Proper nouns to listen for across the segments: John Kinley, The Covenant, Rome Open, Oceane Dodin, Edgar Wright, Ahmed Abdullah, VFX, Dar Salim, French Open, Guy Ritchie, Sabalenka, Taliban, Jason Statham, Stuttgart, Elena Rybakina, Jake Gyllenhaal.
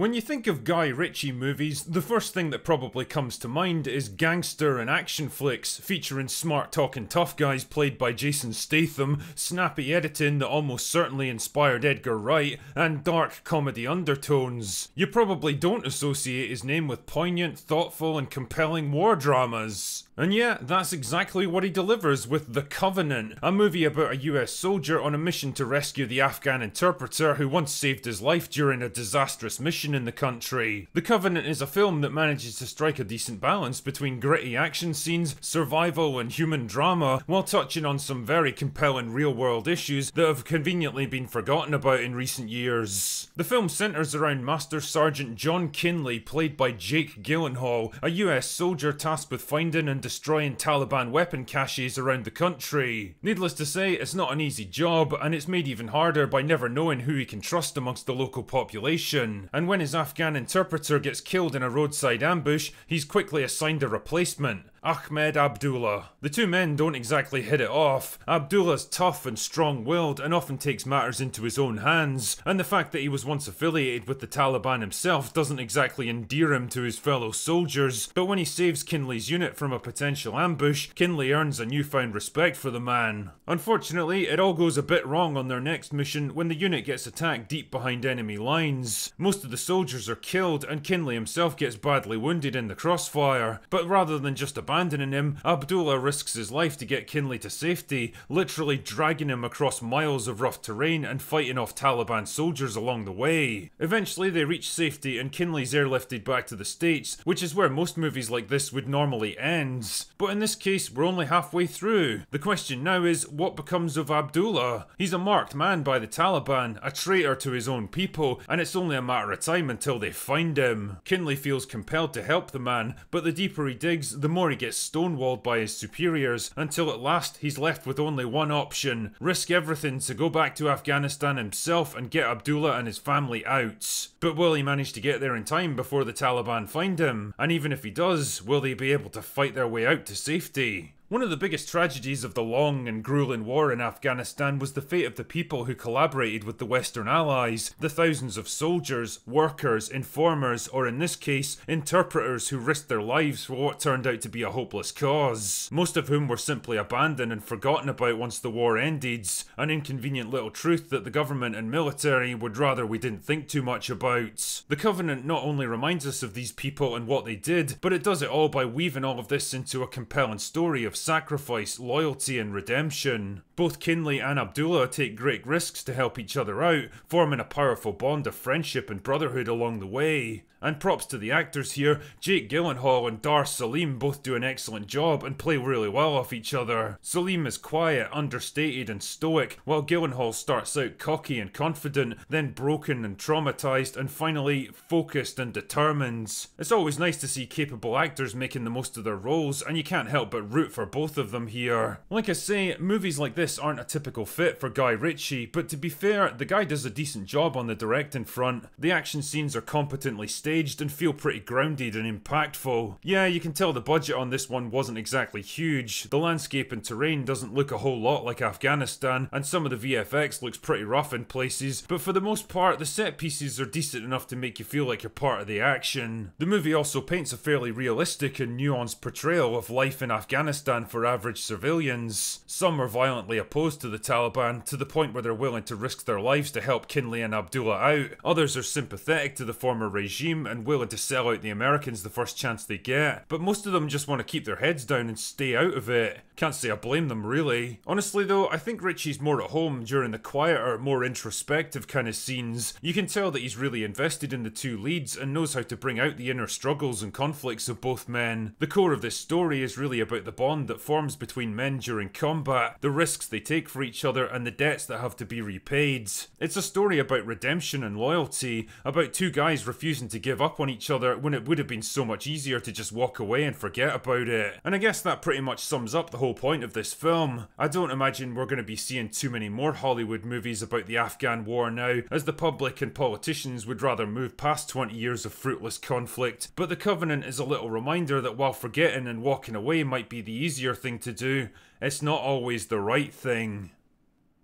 When you think of Guy Ritchie movies, the first thing that probably comes to mind is gangster and action flicks featuring smart talking tough guys played by Jason Statham, snappy editing that almost certainly inspired Edgar Wright, and dark comedy undertones. You probably don't associate his name with poignant, thoughtful and compelling war dramas. And yeah, that's exactly what he delivers with The Covenant, a movie about a US soldier on a mission to rescue the Afghan interpreter who once saved his life during a disastrous mission in the country. The Covenant is a film that manages to strike a decent balance between gritty action scenes, survival and human drama, while touching on some very compelling real-world issues that have conveniently been forgotten about in recent years. The film centers around Master Sergeant John Kinley, played by Jake Gyllenhaal, a US soldier tasked with finding and destroying Taliban weapon caches around the country. Needless to say, it's not an easy job, and it's made even harder by never knowing who he can trust amongst the local population. And when his Afghan interpreter gets killed in a roadside ambush, he's quickly assigned a replacement. Ahmed Abdullah. The two men don't exactly hit it off. Abdullah's tough and strong-willed and often takes matters into his own hands, and the fact that he was once affiliated with the Taliban himself doesn't exactly endear him to his fellow soldiers, but when he saves Kinley's unit from a potential ambush, Kinley earns a newfound respect for the man. Unfortunately, it all goes a bit wrong on their next mission when the unit gets attacked deep behind enemy lines. Most of the soldiers are killed and Kinley himself gets badly wounded in the crossfire, but rather than just abandoning him, Abdullah risks his life to get Kinley to safety, literally dragging him across miles of rough terrain and fighting off Taliban soldiers along the way. Eventually they reach safety and Kinley's airlifted back to the States, which is where most movies like this would normally end. But in this case, we're only halfway through. The question now is, what becomes of Abdullah? He's a marked man by the Taliban, a traitor to his own people, and it's only a matter of time until they find him. Kinley feels compelled to help the man, but the deeper he digs, the more he gets stonewalled by his superiors, until at last he's left with only one option: risk everything to go back to Afghanistan himself and get Abdullah and his family out. But will he manage to get there in time before the Taliban find him? And even if he does, will they be able to fight their way out to safety? One of the biggest tragedies of the long and grueling war in Afghanistan was the fate of the people who collaborated with the Western Allies, the thousands of soldiers, workers, informers, or in this case, interpreters who risked their lives for what turned out to be a hopeless cause, most of whom were simply abandoned and forgotten about once the war ended, an inconvenient little truth that the government and military would rather we didn't think too much about. The Covenant not only reminds us of these people and what they did, but it does it all by weaving all of this into a compelling story of sacrifice, loyalty and redemption. Both Kinley and Abdullah take great risks to help each other out, forming a powerful bond of friendship and brotherhood along the way. And props to the actors here. Jake Gyllenhaal and Dar Salim both do an excellent job and play really well off each other. Salim is quiet, understated and stoic, while Gyllenhaal starts out cocky and confident, then broken and traumatised, and finally focused and determined. It's always nice to see capable actors making the most of their roles, and you can't help but root for both of them here. Like I say, movies like this aren't a typical fit for Guy Ritchie, but to be fair, the guy does a decent job on the directing front. The action scenes are competently staged and feel pretty grounded and impactful. Yeah, you can tell the budget on this one wasn't exactly huge. The landscape and terrain doesn't look a whole lot like Afghanistan, and some of the VFX looks pretty rough in places, but for the most part, the set pieces are decent enough to make you feel like you're part of the action. The movie also paints a fairly realistic and nuanced portrayal of life in Afghanistan for average civilians. Some are violently opposed to the Taliban, to the point where they're willing to risk their lives to help Kinley and Abdullah out. Others are sympathetic to the former regime and willing to sell out the Americans the first chance they get, but most of them just want to keep their heads down and stay out of it. Can't say I blame them really. Honestly though, I think Ritchie's more at home during the quieter, more introspective kind of scenes. You can tell that he's really invested in the two leads and knows how to bring out the inner struggles and conflicts of both men. The core of this story is really about the bond that forms between men during combat, the risks they take for each other, and the debts that have to be repaid. It's a story about redemption and loyalty, about two guys refusing to give up on each other when it would have been so much easier to just walk away and forget about it. And I guess that pretty much sums up the whole point of this film. I don't imagine we're going to be seeing too many more Hollywood movies about the Afghan war now, as the public and politicians would rather move past 20 years of fruitless conflict, but The Covenant is a little reminder that while forgetting and walking away might be the easier thing to do, it's not always the right thing.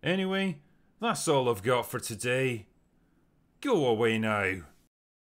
Anyway, that's all I've got for today. Go away now.